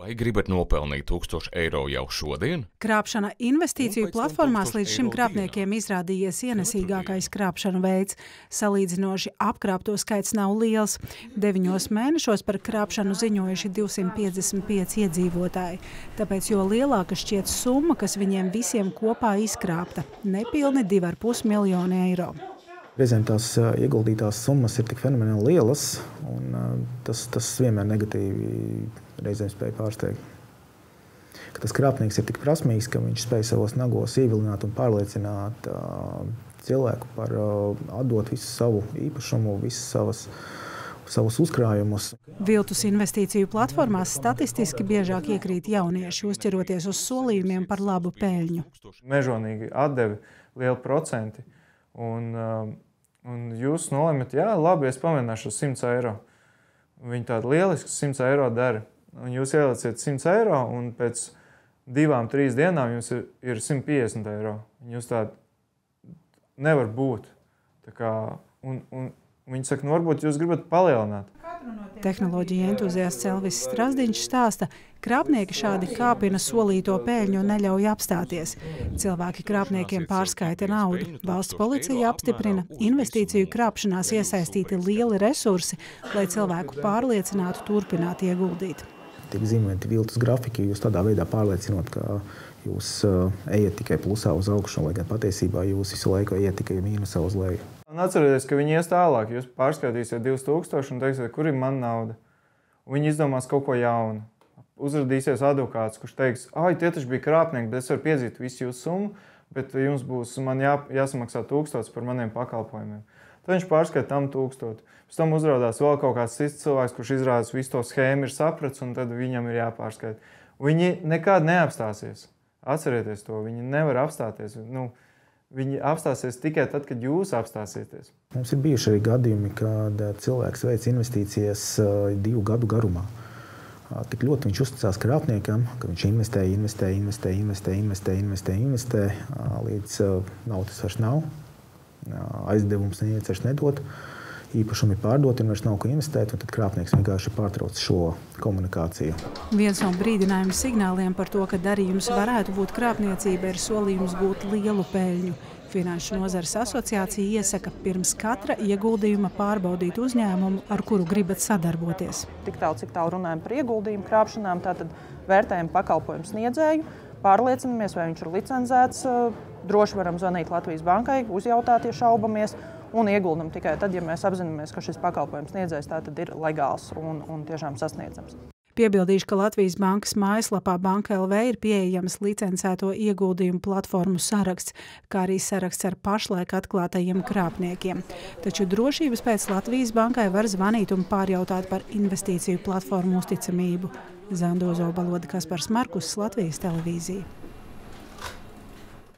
Vai gribat nopelnīt 1000 eiro jau šodien? Krāpšana investīciju platformās līdz šim krāpniekiem izrādījies ienesīgākais krāpšanu veids. Salīdzinoši apkrāpto skaits nav liels. 9 mēnešos par krāpšanu ziņojuši 255 iedzīvotāji. Tāpēc jo lielāka šķiet summa, kas viņiem visiem kopā izkrāpta – nepilni 2,5 miljoni eiro. Reizēm tās ieguldītās summas ir tik fenomenāli lielas, un tas vienmēr negatīvi reizēm spēja pārsteigt. Ka tas krāpnieks ir tik prasmīgs, ka viņš spēja savos nagos ievilināt un pārliecināt cilvēku par atdot visu savu īpašumu, visu savus uzkrājumus. Viltus investīciju platformās statistiski biežāk iekrīt jaunieši, uzķiroties uz solījumiem par labu pēļņu. Mežonīgi atdevi lielu procenti. Un jūs nolēmat, jā, labi, es pamēģināšu 100 eiro. Viņi tādu lielisku 100 eiro dara. Un jūs ielieciet 100 eiro, un pēc 2–3 dienām jums ir 150 eiro. Jūs tādu nevar būt. Tā kā, un viņi saka, nu varbūt jūs gribat palielināt. Tehnoloģija entuziasts Cēlis Strasdiņš stāsta, krāpnieki šādi kāpina solīto pēļņu un neļauj apstāties. Cilvēki krāpniekiem pārskaita naudu. Valsts policija apstiprina, investīciju krāpšanās iesaistīti lieli resursi, lai cilvēku pārliecinātu turpināt ieguldīt. Tiek zīmēti viltus grafiki, jūs tādā veidā pārliecinot, ka jūs ejat tikai plusā uz augšu, lai gan patiesībā jūs visu laiku ejat tikai mīnusā uz leju. Un atcerieties, ka viņi ies tālāk, jūs pārskatīsiet 2000 un teiksiet, kur ir mana nauda. Viņi izdomās kaut ko jaunu. Uzradīsies advokāts, kurš teiks, ai, tie taču bija krāpnieki, bet es varu piedzīt visu jūsu summu, bet jums būs man jāsamaksā 1000 par maniem pakalpojumiem. Tad viņš pārskait tam 1000. Pēc tam uzrādās vēl kaut kāds cits cilvēks, kurš izrādās visu to schēmu ir sapratis, un tad viņam ir jāpārskait. Viņi nekād neapstāsies. Atcerieties to, viņi nevar apstāties. Nu, viņi apstāsies tikai tad, kad jūs apstāsieties. Mums ir bijuši arī gadījumi, kad cilvēks veic investīcijas 2 gadu garumā. Tik ļoti viņš uzticās krāpniekam, ka viņš investē, līdz naudas vairs nav, aizdevums neviens vairs nedod, īpašumi pārdoti un vairs nav ko investēt, un tad krāpnieks vienkārši pārtrauc šo komunikāciju. Viens no brīdinājuma signāliem par to, ka darījums varētu būt krāpniecība, ir solījums būt lielu pēļņu. Finanšu nozares asociācija iesaka pirms katra ieguldījuma pārbaudīt uzņēmumu, ar kuru gribat sadarboties. Tik tālu, cik tālu runājam par ieguldījumu krāpšanām, tātad vērtējam pakalpojumu sniedzēju, pārliecinamies, vai viņš ir licencēts, droši varam zvanīt Latvijas bankai, uzjautāt, ja šaubamies, un ieguldam tikai tad, ja mēs apzināmies, ka šis pakalpojums sniedzējs tātad ir legāls un tiešām sasniedzams. Piebildīšu, ka Latvijas bankas mājaslapā Banka LV ir pieejams licencēto ieguldījumu platformu saraksts, kā arī saraksts ar pašlaik atklātajiem krāpniekiem. Taču drošības pēc Latvijas bankai var zvanīt un pārjautāt par investīciju platformu uzticamību. Zando Zoloģis, Kaspars Markus, Latvijas televīzija.